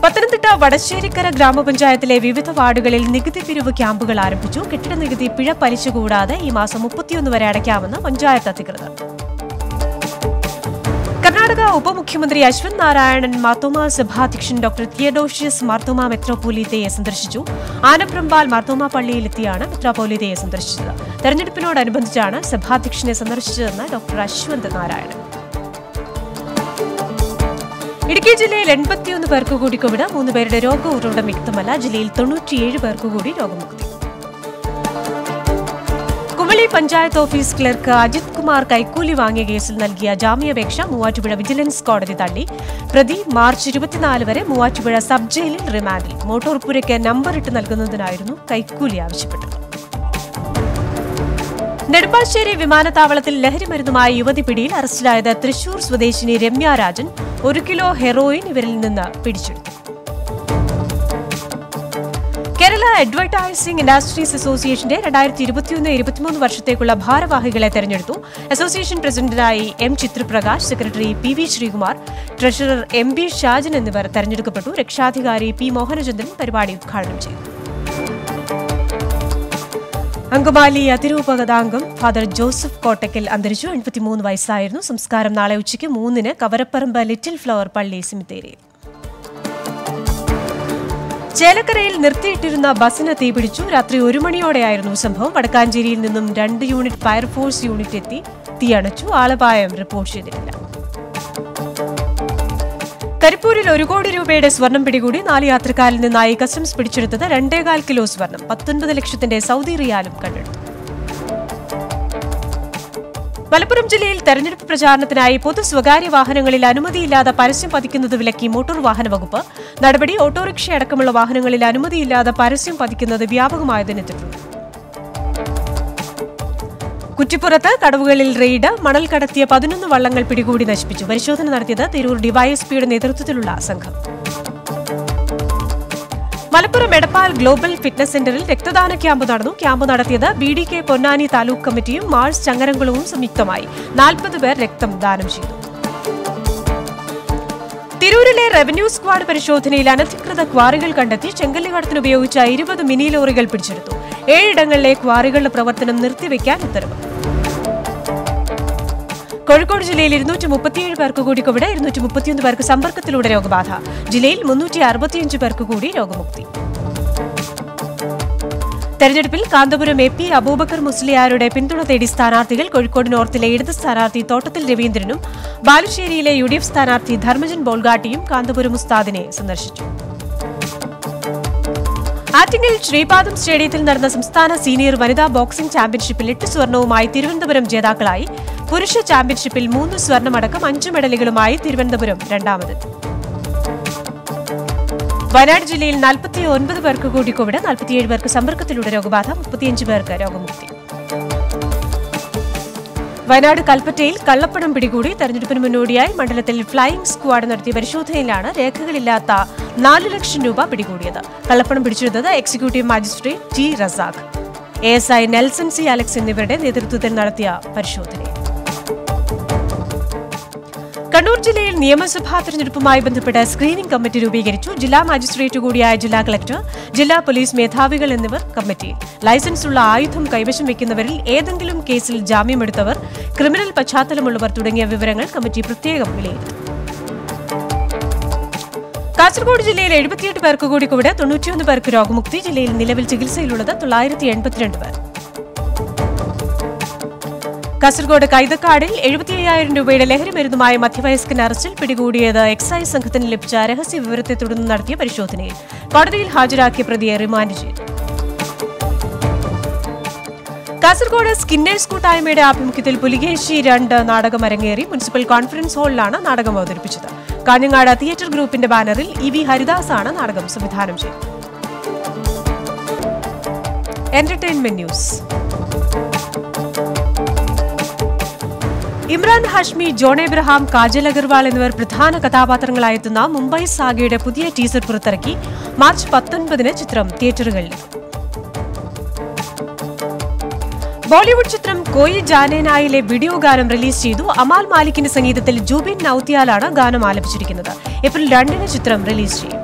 പത്തനംതിട്ട വടശ്ശേരിക്കര ഗ്രാമപഞ്ചായത്തിലെ വിവിധ വാർഡുകളിൽ നികുതി പിരിവ് ക്യാമ്പുകൾ ആരംഭിച്ചു. കെട്ടിട നികുതി പിഴ പലിശ കൂടാതെ ഈ മാസം മുപ്പത്തിയൊന്ന് വരെ അടയ്ക്കാമെന്ന് പഞ്ചായത്ത് അധികൃതർ. കർണാടക ഉപമുഖ്യമന്ത്രി അശ്വന്ത് നാരായണൻ മാർത്തോമാ സഭാധ്യക്ഷൻ ഡോക്ടർ തിയഡോഷ്യസ് മാർത്തോമാ മെത്രാപ്പോലീത്തയെ സന്ദർശിച്ചു. ആനപ്രമ്പാൽ മാർത്തോമാ പള്ളിയിലെത്തിയാണ് മെത്രാപ്പോലീത്തയെ സന്ദർശിച്ചത്. തെരഞ്ഞെടുപ്പിനോടനുബന്ധിച്ചാണ് സഭാധ്യക്ഷനെ സന്ദർശിച്ചതെന്ന് ഡോക്ടർ അശ്വന്ത് നാരായണൻ. ഇടുക്കി ജില്ലയിൽ എൺപത്തിയൊന്ന് പേർക്ക് കൂടി കോവിഡ്. മൂന്ന് പേരുടെ രോഗ ഉറവിടം വ്യക്തമല്ല. ജില്ലയിൽ തൊണ്ണൂറ്റിയേഴ് പേർക്ക് കൂടി രോഗമുക്തി. കുമളി പഞ്ചായത്ത് ഓഫീസ് ക്ലർക്ക് അജിത് കുമാർ കൈക്കൂലി വാങ്ങിയ കേസിൽ നൽകിയ ജാമ്യാപേക്ഷ മൂവാറ്റുപുഴ വിജിലൻസ് കോടതി തള്ളി. പ്രതി മാർച്ച് ഇരുപത്തിനാല് വരെ മൂവാറ്റുപുഴ സബ് ജയിലിൽ റിമാൻഡിൽ. മോട്ടോർ പുരയ്ക്ക് നമ്പറിട്ട് നൽകുന്നതിനായിരുന്നു കൈക്കൂലി ആവശ്യപ്പെട്ടത്. നെടുമ്പാശ്ശേരി വിമാനത്താവളത്തിൽ ലഹരിമരുന്നുമായി യുവതി പിടിയിൽ. അറസ്റ്റിലായത് തൃശൂർ സ്വദേശിനി രമ്യ രാജൻ. ഒരു കിലോ ഹെറോയിൻ ഇവരിൽ നിന്ന് പിടിച്ചെടുത്തു. കേരള അഡ്വർടൈസിംഗ് ഇൻഡസ്ട്രീസ് അസോസിയേഷന്റെ രണ്ടായിരത്തി ഇരുപത്തിയൊന്ന് ഇരുപത്തിമൂന്ന് വർഷത്തേക്കുള്ള ഭാരവാഹികളെ തെരഞ്ഞെടുത്തു. അസോസിയേഷൻ പ്രസിഡന്റായി M Chithraprakash, secretary P V Sreekumar, treasurer M B Shajan എന്നിവർ തെരഞ്ഞെടുക്കപ്പെട്ടു. രക്ഷാധികാരി പി മോഹനചന്ദ്രൻ പരിപാടി ഉദ്ഘാടനം ചെയ്തു. അങ്കമാലി അതിരൂപതാംഗം ഫാദർ ജോസഫ് കോട്ടയ്ക്കൽ അന്തരിച്ചു. എൺപത്തിമൂന്ന് വയസ്സായിരുന്നു. സംസ്കാരം നാളെ ഉച്ചയ്ക്ക് മൂന്നിന് കവരപ്പറമ്പ് ലിറ്റിൽ ഫ്ലവർ പള്ളി സെമിത്തേരിയിൽ. ചേലക്കരയിൽ നിർത്തിയിട്ടിരുന്ന ബസിന് തീപിടിച്ചു. രാത്രി ഒരു മണിയോടെയായിരുന്നു സംഭവം. വടക്കാഞ്ചേരിയിൽ നിന്നും രണ്ട് യൂണിറ്റ് ഫയർഫോഴ്സ് യൂണിറ്റ് എത്തി തീയണച്ചു. ആളപായം റിപ്പോർട്ട് ചെയ്തിട്ടില്ല. കരിപ്പൂരിൽ ഒരു കോടി രൂപയുടെ സ്വർണം പിടികൂടി. നാല് യാത്രക്കാരിൽ നിന്നായി കസ്റ്റംസ് പിടിച്ചെടുത്തത് രണ്ടേകാൽ കിലോ സ്വർണം. പത്തൊൻപത് ലക്ഷത്തിന്റെ സൗദി റിയാലും കണ്ടെടുത്തു. മലപ്പുറം ജില്ലയിൽ തെരഞ്ഞെടുപ്പ് പ്രചാരണത്തിനായി പൊതു സ്വകാര്യ വാഹനങ്ങളിൽ അനുമതിയില്ലാതെ പരസ്യം പതിക്കുന്നത് വിലക്കി മോട്ടോർ വാഹന വകുപ്പ്. നടപടി ഓട്ടോറിക്ഷ അടക്കമുള്ള വാഹനങ്ങളിൽ അനുമതിയില്ലാതെ പരസ്യം പതിക്കുന്നത് വ്യാപകമായതിനെത്തുടർന്നു. കുറ്റിപ്പുറത്ത് കടവുകളിൽ റെയ്ഡ്. മണൽ കടത്തിയ പതിനൊന്ന് വള്ളങ്ങൾ പിടികൂടി നശിപ്പിച്ചു. പരിശോധന നടത്തിയത് തിരൂർ ഡിവൈഎസ്പിയുടെ നേതൃത്വത്തിലുള്ള സംഘം. മലപ്പുറം എടപ്പാൾ ഗ്ലോബൽ ഫിറ്റ്നസ് സെന്ററിൽ രക്തദാന ക്യാമ്പ് നടന്നു. ക്യാമ്പ് നടത്തിയത് B D K Ponnani taluk കമ്മിറ്റിയും മാൾസ് ചങ്ങരംകുളവും സംയുക്തമായി. നാൽപ്പത് പേർ രക്തം ദാനം ചെയ്തു. തിരൂരിലെ റവന്യൂ സ്ക്വാഡ് പരിശോധനയിൽ അനധികൃത ക്വാറികൾ കണ്ടെത്തി. ചെങ്കല്ല് കടത്തിന് ഉപയോഗിച്ച ഇരുപത് മിനി ലോറികൾ പിടിച്ചെടുത്തു. ഏഴിടങ്ങളിലെ ക്വാറികളുടെ പ്രവർത്തനം നിർത്തിവെക്കാൻ ഉത്തരവ്. കോഴിക്കോട് ജില്ലയിൽ ഇരുന്നൂറ്റി മുപ്പത്തിയേഴ് പേർക്ക് കൂടി കോവിഡ്. ഇരുന്നൂറ്റി മുപ്പത്തിയൊന്ന് പേർക്ക് സമ്പർക്കത്തിലൂടെ രോഗബാധ. ജില്ലയിൽ മുന്നൂറ്റി അറുപത്തിയഞ്ച് പേർക്ക് കൂടി രോഗമുക്തി. തെരഞ്ഞെടുപ്പിൽ കാന്തപുരം എ പി അബൂബക്കർ മുസ്ലിയാരുടെ പിന്തുണ തേടി സ്ഥാനാർത്ഥികൾ. കോഴിക്കോട് നോർത്തിലെ ഇടത് സ്ഥാനാർത്ഥി തോട്ടത്തിൽ രവീന്ദ്രനും ബാലുശ്ശേരിയിലെ യു ഡി എഫ് സ്ഥാനാർത്ഥി ധർമ്മജൻ ബോൾഗാട്ടിയും കാന്തപുരം ഉസ്താദിനെ സന്ദർശിച്ചു. ആറ്റിങ്ങിൽ ശ്രീപാദം സ്റ്റേഡിയത്തിൽ നടന്ന സംസ്ഥാന സീനിയർ വനിതാ ബോക്സിംഗ് ചാമ്പ്യൻഷിപ്പിൽ എട്ട് സ്വർണവുമായി തിരുവനന്തപുരം ജേതാക്കളായി. പുരുഷ ചാമ്പ്യൻഷിപ്പിൽ മൂന്ന് സ്വർണമടക്കം അഞ്ച് മെഡലുകളുമായി തിരുവനന്തപുരം രണ്ടാമതെത്തി. വയനാട് ജില്ലയിൽ നാൽപ്പത്തി ഒൻപത് പേർക്ക് കൂടി കോവിഡ്. നാൽപ്പത്തിയേഴ് പേർക്ക് സമ്പർക്കത്തിലൂടെ രോഗബാധ. മുപ്പത്തിയഞ്ച് പേർക്ക് രോഗമുക്തി. വയനാട് കൽപ്പറ്റയിൽ കള്ളപ്പണം പിടികൂടി. തെരഞ്ഞെടുപ്പിന് മുന്നോടിയായി മണ്ഡലത്തിൽ ഫ്ളൈയിംഗ് സ്ക്വാഡ് നടത്തിയ പരിശോധനയിലാണ് രേഖകളില്ലാത്ത നാലു ലക്ഷം രൂപ പിടികൂടിയത്. കള്ളപ്പണം പിടിച്ചെടുത്തത് executive magistrate T Razak, A S I Nelson C Alex എന്നിവരുടെ നേതൃത്വത്തിൽ നടത്തിയ പരിശോധന. കണ്ണൂർ ജില്ലയിൽ നിയമസഭാ തെരഞ്ഞെടുപ്പുമായി ബന്ധപ്പെട്ട് സ്ക്രീനിംഗ് കമ്മിറ്റി രൂപീകരിച്ചു. ജില്ലാ മജിസ്ട്രേറ്റ് കൂടിയായ ജില്ലാ കളക്ടർ, ജില്ലാ പോലീസ് മേധാവികൾ എന്നിവർ കമ്മിറ്റിയിൽ. ലൈസൻസുള്ള ആയുധം കൈവശം വയ്ക്കുന്നവരിൽ ഏതെങ്കിലും കേസിൽ ജാമ്യമെടുത്തവർ, ക്രിമിനൽ പശ്ചാത്തലമുള്ളവർ തുടങ്ങിയ വിവരങ്ങൾ കമ്മിറ്റി പ്രത്യേകം വിലയിരുത്തും. കാസർഗോഡ് ജില്ലയിൽ എഴുപത്തിയെട്ട് പേർക്ക് കൂടി കോവിഡ്. തൊണ്ണൂറ്റിയൊന്ന് പേർക്ക് രോഗമുക്തി. ജില്ലയിൽ നിലവിൽ ചികിത്സയിലുള്ളത് തൊള്ളായിരത്തി എൺപത്തിരണ്ട് പേർ. കാസർഗോഡ് കൈതക്കാടിൽ എഴുപത്തി അയ്യായിരം രൂപയുടെ ലഹരി മരുന്നുമായി മധ്യവയസ്കൻ അറസ്റ്റിൽ. പിടികൂടിയത് എക്സൈസ് സംഘത്തിന് ലഭിച്ച രഹസ്യ വിവരത്തെ തുടർന്ന് നടത്തിയ പരിശോധനയിൽ. കോടതിയിൽ ഹാജരാക്കിയ പ്രതിയെ റിമാൻഡ് ചെയ്തു. കാസർഗോഡ് സ്കിന്നേഴ്സ് കൂട്ടായ്മയുടെ ആഭിമുഖ്യത്തിൽ പുലികേശി രണ്ട് നാടകം അരങ്ങേറി. മുനിസിപ്പൽ കോൺഫറൻസ് ഹാളിലാണ് നാടകം അവതരിപ്പിച്ചത്. കാഞ്ഞങ്ങാട് തിയേറ്റർ ഗ്രൂപ്പിന്റെ ബാനറിൽ ഇ വി ഹരിദാസാണ് നാടകം സംവിധാനം ചെയ്തത്. Entertainment news. Imran Hashmi, John Abraham, Kajal Agarwal എന്നിവർ പ്രധാന കഥാപാത്രങ്ങളായെത്തുന്ന മുംബൈ സാഗയുടെ പുതിയ ടീസർ പുറത്തിറക്കി. മാർച്ച് പത്തൊൻപതിന് ചിത്രം തിയേറ്ററുകളിൽ. ബോളിവുഡ് ചിത്രം കോയി ജാനേനായിലെ വീഡിയോ ഗാനം റിലീസ് ചെയ്തു. അമാൽ മാലിക്കിന്റെ സംഗീതത്തിൽ ജൂബിൻ നൌത്യാലാണ് ഗാനം ആലപിച്ചിരിക്കുന്നത്. ഏപ്രിൽ രണ്ടിന് ചിത്രം റിലീസ് ചെയ്യും.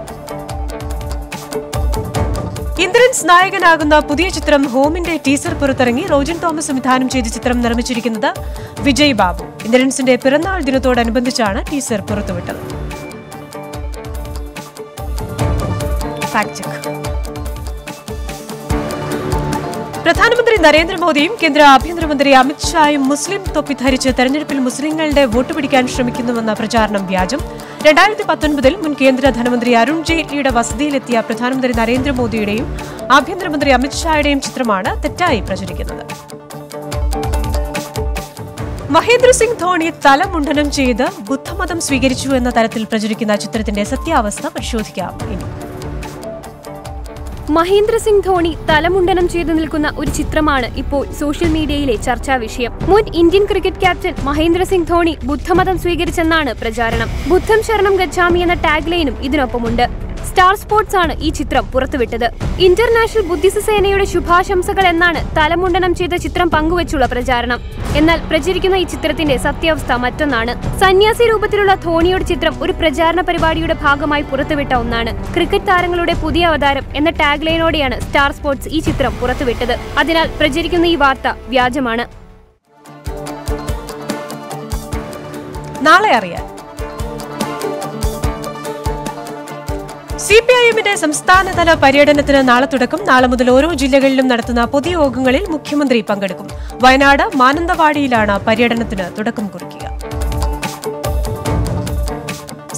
ഇന്ദ്രൻസ് നായകനാകുന്ന പുതിയ ചിത്രം ഹോമിന്റെ ടീസർ പുറത്തിറങ്ങി. റോജൻ തോമസ് സംവിധാനം ചെയ്ത ചിത്രം നിർമ്മിച്ചിരിക്കുന്നത് വിജയ് ബാബു. ഇന്ദ്രൻസിന്റെ പിറന്നാൾ ദിനത്തോടനുബന്ധിച്ചാണ് ടീസർ പുറത്തുവിട്ടത്. പ്രധാനമന്ത്രി നരേന്ദ്രമോദിയും കേന്ദ്ര ആഭ്യന്തരമന്ത്രി അമിത്ഷായും മുസ്ലിം തൊപ്പി ധരിച്ച് തെരഞ്ഞെടുപ്പിൽ മുസ്ലിങ്ങളുടെ വോട്ട് പിടിക്കാൻ ശ്രമിക്കുന്നുവെന്ന പ്രചാരണം വ്യാജം. രണ്ടായിരത്തി പത്തൊൻപതിൽ മുൻ കേന്ദ്ര ധനമന്ത്രി അരുൺ ജെയ്റ്റ്ലിയുടെ വസതിയിലെത്തിയ പ്രധാനമന്ത്രി നരേന്ദ്രമോദിയുടെയും ആഭ്യന്തരമന്ത്രി അമിത്ഷായുടെയും ചിത്രമാണ് തെറ്റായി പ്രചരിക്കുന്നത്. മഹേന്ദ്രസിംഗ് ധോണി തലമുണ്ഡനം ചെയ്ത് ബുദ്ധമതം സ്വീകരിച്ചു എന്ന തരത്തിൽ പ്രചരിക്കുന്ന ചിത്രത്തിന്റെ സത്യാവസ്ഥ പരിശോധിക്കാം. മഹേന്ദ്ര സിംഗ് ധോണി തലമുണ്ടനം ചെയ്തു നിൽക്കുന്ന ഒരു ചിത്രമാണ് ഇപ്പോൾ സോഷ്യൽ മീഡിയയിലെ ചർച്ചാ വിഷയം. മുൻ Indian cricket captain Mahendra Singh Dhoni ബുദ്ധമതം സ്വീകരിച്ചെന്നാണ് പ്രചാരണം. ബുദ്ധം ശരണം ഗച്ഛാമി എന്ന ടാഗ് ലൈനും ഇതിനൊപ്പമുണ്ട്. സ്റ്റാർ സ്പോർട്സ് ആണ് ഈ ചിത്രം പുറത്തുവിട്ടത്. ഇന്റർനാഷണൽ ബുദ്ധിസ്റ്റ് സേനയുടെ ശുഭാശംസകൾ എന്നാണ് തലമുണ്ടനം ചെയ്ത ചിത്രം പങ്കുവച്ചുള്ള പ്രചാരണം. എന്നാൽ പ്രചരിക്കുന്ന ഈ ചിത്രത്തിന്റെ സത്യാവസ്ഥ മറ്റൊന്നാണ്. സന്യാസി രൂപത്തിലുള്ള ധോണിയുടെ ചിത്രം ഒരു പ്രചാരണ പരിപാടിയുടെ ഭാഗമായി പുറത്തുവിട്ട ഒന്നാണ്. ക്രിക്കറ്റ് താരങ്ങളുടെ പുതിയ അവതാരം എന്ന ടാഗ് ലൈനോടെയാണ് സ്റ്റാർ സ്പോർട്സ് ഈ ചിത്രം പുറത്തുവിട്ടത്. അതിനാൽ പ്രചരിക്കുന്ന ഈ വാർത്ത വ്യാജമാണ്. നാളെ അറിയാം. സിപിഐഎമ്മിന്റെ സംസ്ഥാനതല പര്യടനത്തിന് നാളെ തുടക്കം. നാളെ മുതൽ ഓരോ ജില്ലകളിലും നടത്തുന്ന പൊതുയോഗങ്ങളിൽ മുഖ്യമന്ത്രി പങ്കെടുക്കും. വയനാട് മാനന്തവാടിയിലാണ് പര്യടനത്തിന് തുടക്കം കുറിക്കുക.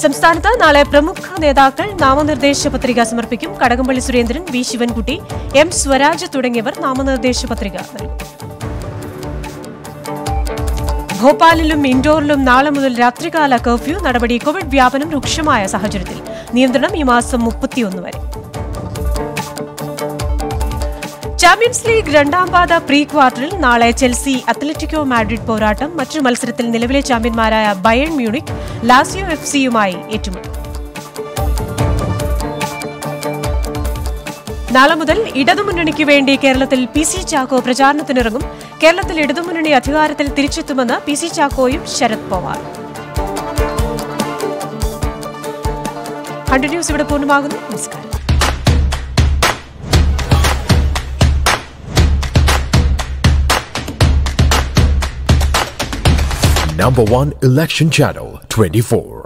സംസ്ഥാനത്ത് നാളെ പ്രമുഖ നേതാക്കൾ നാമനിർദ്ദേശ പത്രിക സമർപ്പിക്കും. കടകംപള്ളി സുരേന്ദ്രൻ, വി ശിവൻകുട്ടി, എം സ്വരാജ് തുടങ്ങിയവർ നാമനിർദ്ദേശ പത്രിക നൽകും. ഭോപ്പാലിലും ഇൻഡോറിലും നാളെ മുതൽ രാത്രികാല കർഫ്യൂ നടപടി. കോവിഡ് വ്യാപനം രൂക്ഷമായ സാഹചര്യത്തിൽ നിയന്ത്രണം ഈ മാസം മുപ്പത്തിയൊന്ന് വരെ. ചാമ്പ്യൻസ് ലീഗ് രണ്ടാം പാദ പ്രീ ക്വാർട്ടറിൽ നാളെ ചെൽസി അത്ലറ്റിക്കോ മാഡ്രിഡ് പോരാട്ടം. മറ്റൊരു മത്സരത്തിൽ നിലവിലെ ചാമ്പ്യന്മാരായ ബയേൺ മ്യൂണിക് ലാസിയോ എഫ് സിയുമായി ഏറ്റുമുട്ടും. നാളെ മുതൽ ഇടതുമുന്നണിക്ക് വേണ്ടി കേരളത്തിൽ പി സി ചാക്കോ പ്രചാരണത്തിനിറങ്ങും. കേരളത്തിൽ ഇടതുമുന്നണി അധികാരത്തിൽ തിരിച്ചെത്തുമെന്ന് പി സി ചാക്കോയും ശരത് പവാർ. ഹൺഡ്രഡ് ന്യൂസ് ഇവിടെ പൂർണ്ണമാകുന്നു. നമസ്കാരം. Number one election channel twenty-four.